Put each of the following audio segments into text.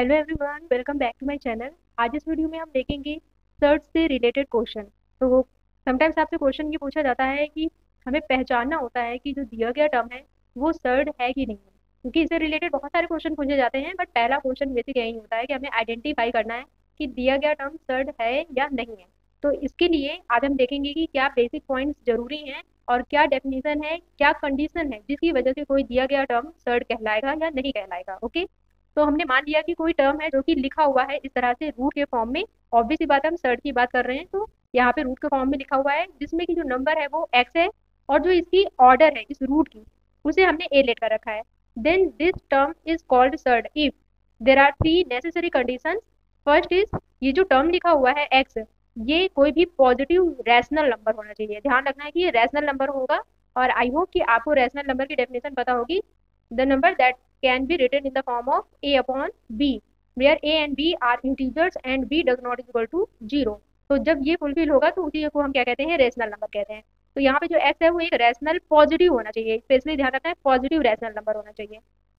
Hello everyone, welcome back to my channel. आज इस video में हम देखेंगे सर्ड्स से रिलेटेड क्वेश्चन। तो समटाइम्स आपसे क्वेश्चन ये पूछा जाता है कि हमें पहचानना होता है कि जो दिया गया टर्म है वो सर्ड है कि नहीं है, क्योंकि इससे रिलेटेड बहुत सारे क्वेश्चन पूछे जाते हैं। बट पहला क्वेश्चन बेसिक यही होता है कि हमें आइडेंटिफाई करना है कि दिया गया टर्म सर्ड है या नहीं है। तो इसके लिए आज हम देखेंगे कि क्या बेसिक पॉइंट्स जरूरी हैं और क्या डेफिनेशन है, क्या कंडीशन है जिसकी वजह से कोई दिया गया टर्म सर्ड कहलाएगा या नहीं कहलाएगा। ओके, तो हमने मान लिया कि कोई टर्म है जो कि लिखा हुआ है इस तरह से रूट के फॉर्म में। ऑब्वियसली बात है, हम सर्ड की बात कर रहे हैं, तो यहाँ पे रूट के फॉर्म में लिखा हुआ है, जिसमें कि जो नंबर है वो x है और जो इसकी ऑर्डर है इस रूट की उसे हमने a लेट कर रखा है। Then this term is called surd if there are three necessary conditions. First is ये जो टर्म लिखा हुआ है x, ये कोई भी पॉजिटिव रैशनल नंबर होना चाहिए। ध्यान रखना है कि ये रैशनल नंबर होगा और आई होप कि आपको रैशनल नंबर की डेफिनेशन पता होगी। The number that can be written in the form of a upon b, where a and b are integers and b does not equal to 0। तो जब ये फुलफिल होगा तो उसी को हम क्या कहते हैं, रेशनल नंबर कहते हैं। तो यहाँ पे जो x है वो एक रैशनल पॉजिटिव होना चाहिए, स्पेशली ध्यान रखना है पॉजिटिव रैशनल नंबर होना चाहिए।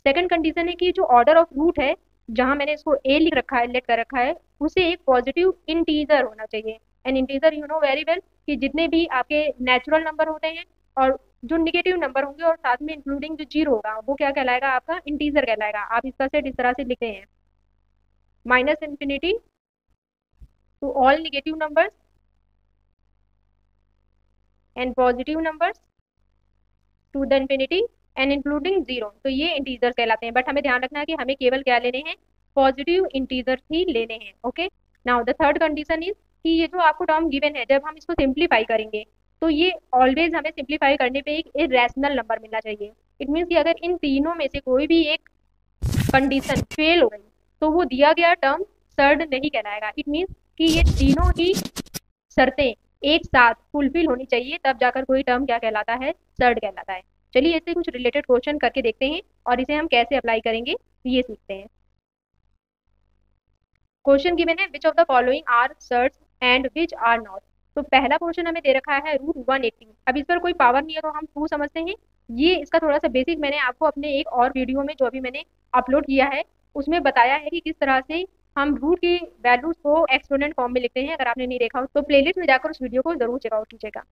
सेकंड कंडीशन है कि जो ऑर्डर ऑफ रूट है, जहाँ मैंने इसको a लिख रखा है, लेट कर रखा है, उसे एक पॉजिटिव इंटीजर होना चाहिए। And integer you know very well कि जितने भी आपके नेचुरल नंबर होते हैं और जो निगेटिव नंबर होंगे और साथ में इंक्लूडिंग जो जीरो होगा वो क्या कहलाएगा, आपका इंटीजर कहलाएगा। आप इसका सेट इस तरह से लिखते हैं, minus infinity to all negative numbers and positive numbers to the infinity and including zero. तो ये इंटीजर कहलाते हैं। बट हमें ध्यान रखना है कि हमें केवल क्या लेने हैं, पॉजिटिव इंटीजर ही लेने हैं। Okay, now the third condition is कि ये जो आपको टर्म गिवन है, जब हम इसको सिंप्लीफाई करेंगे तो ये ऑलवेज हमें सिंप्लीफाई करने पे एक रैशनल नंबर मिलना चाहिए। इट मीन्स कि अगर इन तीनों में से कोई भी एक कंडीशन फेल हो गई तो वो दिया गया टर्म सर्ड नहीं कहलाएगा। इट मीन्स कि ये तीनों ही शर्तें एक साथ फुलफिल होनी चाहिए, तब जाकर कोई टर्म क्या कहलाता है, सर्ड कहलाता है। चलिए इससे कुछ रिलेटेड क्वेश्चन करके देखते हैं और इसे हम कैसे अप्लाई करेंगे ये सीखते हैं। क्वेश्चन गिवन है, which of the following are surds and which are not. तो पहला पोर्शन हमें दे रखा है रूट 180। अब इस पर कोई पावर नहीं है तो हम टू समझते हैं। ये इसका थोड़ा सा बेसिक मैंने आपको अपने एक और वीडियो में जो अभी मैंने अपलोड किया है उसमें बताया है कि किस तरह से हम रूट की वैल्यूज को एक्सपोनेंट फॉर्म में लिखते हैं। अगर आपने नहीं देखा हो तो प्लेलिस्ट में जाकर उस वीडियो को जरूर चेकआउट कीजिएगा।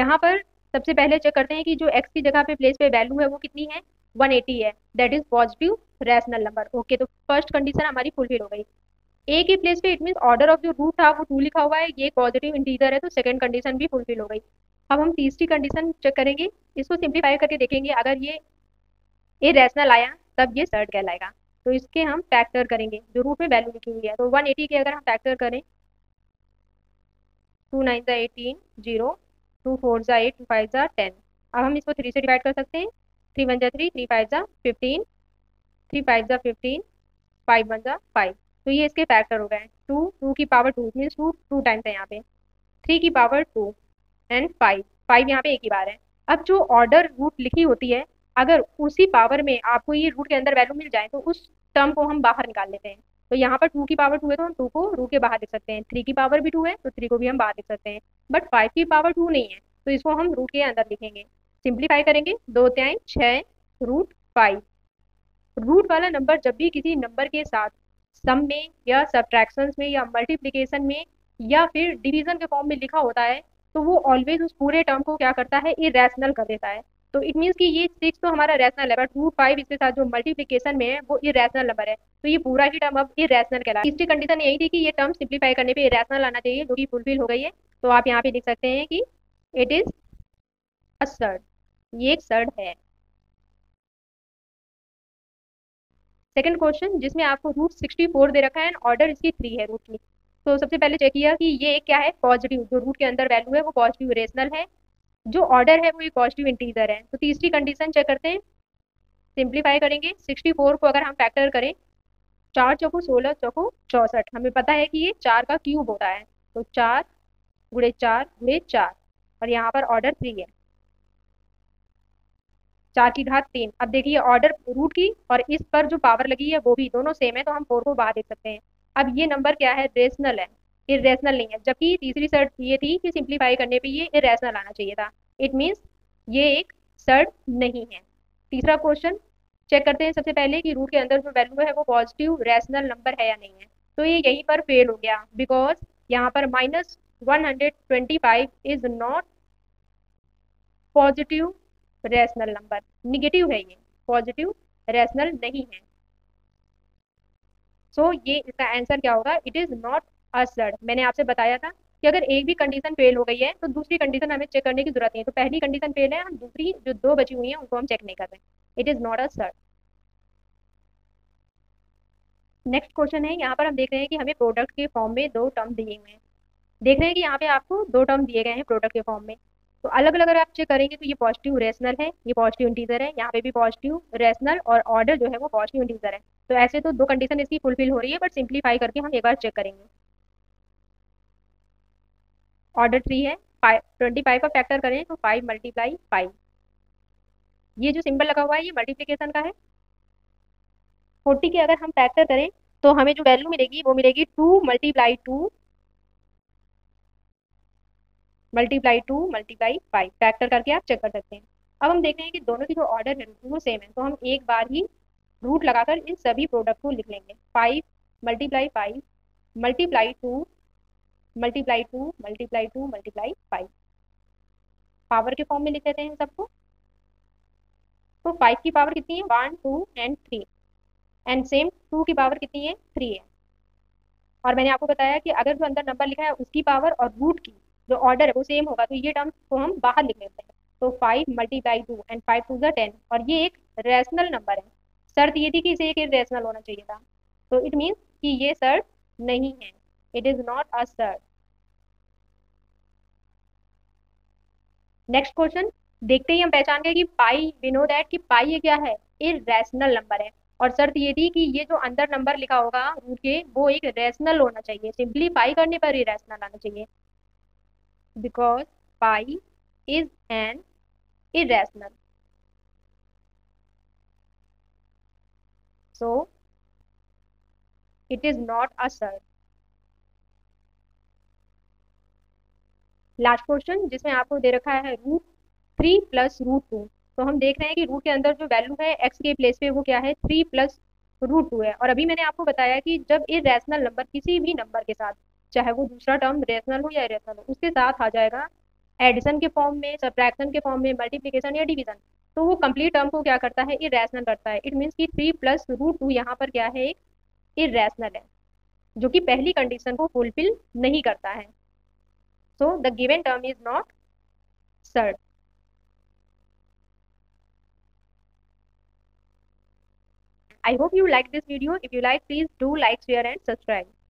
यहाँ पर सबसे पहले चेक करते हैं कि जो एक्स की जगह पे प्लेस पे वैल्यू है वो कितनी है, 180 है। That is positive rational number. Okay, तो फर्स्ट कंडीशन हमारी फुलफिल हो गई। ए के प्लेस पे इट मीन ऑर्डर ऑफ जो रूट था वो 2 लिखा हुआ है, ये पॉजिटिव इंटीजर है, तो सेकंड कंडीशन भी फुलफिल हो गई। अब हम तीसरी कंडीशन चेक करेंगे, इसको सिंप्लीफाई करके देखेंगे। अगर ये रैशनल आया तब ये सर्ड कहलाएगा। तो इसके हम फैक्टर करेंगे, जो रूट में वैल्यू लिखी हुई है, तो 180 के अगर हम फैक्टर करें, 2 9 18, 0, 2 4 8, 2 5 10। अब हम इसको 3 से डिवाइड कर सकते हैं, 3 1 3, 3 5 15, 3 5 15, 5 1 5। तो ये इसके फैक्टर हो गए हैं। 2 2 की पावर 2 मीन्स 2 टाइम्स है यहाँ पे, 3 की पावर 2 एंड 5 5 यहाँ पे एक ही बार है। अब जो ऑर्डर रूट लिखी होती है, अगर उसी पावर में आपको ये रूट के अंदर वैल्यू मिल जाए तो उस टर्म को हम बाहर निकाल लेते हैं। तो यहाँ पर 2 की पावर 2 है तो हम 2 को रूट के बाहर लिख सकते हैं, 3 की पावर भी 2 है तो 3 को भी हम बाहर लिख सकते हैं। बट 5 की पावर 2 नहीं है तो इसको हम रूट के अंदर लिखेंगे। सिंप्लीफाई करेंगे, 2 त्याई 6 रूट 5। रूट वाला नंबर जब भी किसी नंबर के साथ सम में या सब्ट्रैक्शंस में या मल्टीप्लिकेशन में या फिर डिवीजन के फॉर्म में लिखा होता है तो वो ऑलवेज उस पूरे टर्म को क्या करता है, इरेशनल कर देता है। तो इट मीन्स कि ये 6 तो हमारा रैशनल है, बट रूट 5 इसके साथ जो मल्टीप्लिकेशन में है वो इरेशनल नंबर है, तो ये पूरा ही टर्म अब इरेशनल कहलाता है। इसकी कंडीशन यही थी कि ये टर्म सिंप्लीफाई करने पे इरेशनल आना चाहिए, जो कि फुलफिल हो गई है। तो आप यहाँ पे लिख सकते हैं कि इट इज अ सर्ड, ये एक सर्ड है। सेकंड क्वेश्चन जिसमें आपको रूट 64 दे रखा है, ऑर्डर इसकी 3 है रूट की। तो सबसे पहले चेक किया कि ये क्या है, पॉजिटिव, जो रूट के अंदर वैल्यू है वो पॉजिटिव रेशनल है, जो ऑर्डर है वो एक पॉजिटिव इंटीजर है। तो तीसरी कंडीशन चेक करते हैं, सिंप्लीफाई करेंगे। 64 को अगर हम फैक्टर करें, 4 चौको 16 चौको 64, हमें पता है कि ये 4 का क्यूब होता है, तो 4 × 4 × 4 और यहाँ पर ऑर्डर 3 है, 4 की घात 3। अब देखिए ऑर्डर रूट की और इस पर जो पावर लगी है वो भी दोनों सेम है, तो हम 4 को बाहर देख सकते हैं। अब ये नंबर क्या है, रेशनल है, इरेशनल नहीं है। जबकि तीसरी शर्त ये थी कि सिंप्लीफाई करने पे ये इरेशनल आना चाहिए था। इट मीन्स ये एक सर्ड नहीं है। तीसरा क्वेश्चन चेक करते हैं सबसे पहले कि रूट के अंदर जो वैल्यू है वो पॉजिटिव रैशनल नंबर है या नहीं है। तो ये यहीं पर फेल हो गया बिकॉज यहाँ पर -125 is not positive rational number, negative है, ये पॉजिटिव रैशनल नहीं है। सो ये इसका आंसर क्या होगा, it is not a surd. मैंने आपसे बताया था कि अगर एक भी कंडीशन फेल हो गई है तो दूसरी कंडीशन हमें चेक करने की जरूरत नहीं है। तो पहली कंडीशन फेल है, हम दूसरी जो दो बची हुई हैं उनको हम चेक नहीं कर रहे। It is not a surd. Next question है, यहाँ पर हम देख रहे हैं कि हमें प्रोडक्ट के फॉर्म में दो टर्म दिए हुए हैं। देख रहे हैं कि यहाँ पे आपको दो टर्म दिए गए हैं प्रोडक्ट के फॉर्म में। तो अलग अलग अगर आप चेक करेंगे तो ये पॉजिटिव रैशनल है, ये पॉजिटिव इंटीजर है, यहाँ पे भी पॉजिटिव रैशनल और ऑर्डर जो है वो पॉजिटिव इंटीजर है। तो ऐसे तो दो कंडीशन इसकी फुलफिल हो रही है, बट सिंप्लीफाई करके हम एक बार चेक करेंगे। ऑर्डर 3 है, 25 का फैक्टर करें तो 5 × 5, ये जो सिंबल लगा हुआ है ये मल्टीप्लीकेशन का है। 40 के अगर हम फैक्टर करें तो हमें जो वैल्यू मिलेगी वो मिलेगी 2 × 2 × 5। फैक्टर करके आप चेक कर सकते हैं। अब हम देख रहे हैं कि दोनों की जो ऑर्डर है वो सेम है, तो हम एक बार ही रूट लगाकर इन सभी प्रोडक्ट को लिख लेंगे। 5 × 5 × 2 × 2 × 2 × 5 पावर के फॉर्म में लिख लेते हैं सबको। तो 5 की पावर कितनी है, 1, 2 एंड 3, एंड सेम 2 की पावर कितनी है, 3 है। और मैंने आपको बताया कि अगर जो अंदर नंबर लिखा है उसकी पावर और रूट की जो ऑर्डर है वो सेम होगा, तो ये टर्म को हम बाहर लिख लेते हैं। तो 5 × 2 एंड 5 × 10, और ये एक रैशनल नंबर है। शर्त ये थी कि इसे एक इररेशनल होना चाहिए था, तो इट मीन्स कि ये शर्त नहीं है, इट इज नॉट अ शर्त। नेक्स्ट क्वेश्चन देखते ही हम पहचान गए कि पाई, वी नो दैट कि पाई ये क्या है, इररेशनल नंबर है। और शर्त ये थी कि ये जो अंदर नंबर लिखा होगा रूट के वो एक रैशनल होना चाहिए, सिंप्लीफाई करने पर इररेशनल आना चाहिए, because pi is an irrational. So it is not a surd. Last question जिसमें आपको दे रखा है √3 + √2। तो हम देख रहे हैं कि रूट के अंदर जो वैल्यू है x के प्लेस पे वो क्या है, 3 + √2 है। और अभी मैंने आपको बताया कि जब इररेशनल नंबर किसी भी नंबर के साथ, चाहे वो दूसरा टर्म रैशनल हो या इररेशनल हो, उसके साथ आ जाएगा एडिशन के फॉर्म में, सब्ट्रैक्शन के फॉर्म में, मल्टीप्लीकेशन या डिवीजन, तो वो कंप्लीट टर्म को क्या करता है, इररेशनल करता है। इट मीन्स कि 3 + √2 यहाँ पर क्या है, एक इररेशनल है, जो कि पहली कंडीशन को फुलफिल नहीं करता है। So the given term is not surd. I hope you like this video. If you like, please do like, share and subscribe.